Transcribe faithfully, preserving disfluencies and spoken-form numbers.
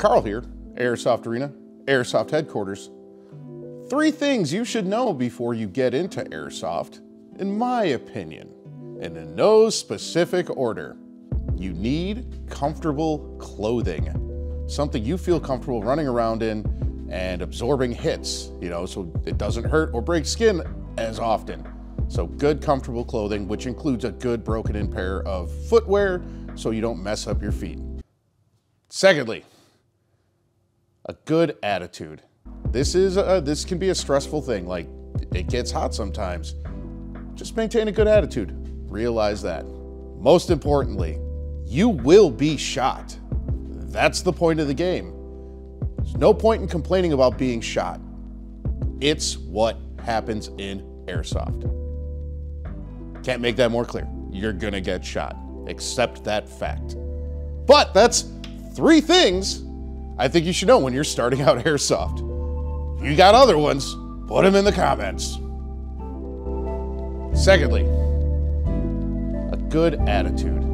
Carl here, Airsoft Arena, Airsoft Headquarters. Three things you should know before you get into Airsoft, in my opinion, and in no specific order. You need comfortable clothing, something you feel comfortable running around in and absorbing hits, you know, so it doesn't hurt or break skin as often. So good comfortable clothing, which includes a good broken in pair of footwear so you don't mess up your feet. Secondly, a good attitude. This is a, this can be a stressful thing. Like, it gets hot sometimes. Just maintain a good attitude. Realize that. Most importantly, you will be shot. That's the point of the game. There's no point in complaining about being shot. It's what happens in Airsoft. Can't make that more clear. You're gonna get shot. Accept that fact. But that's three things I think you should know when you're starting out Airsoft. If you got other ones, put them in the comments. Secondly, a good attitude.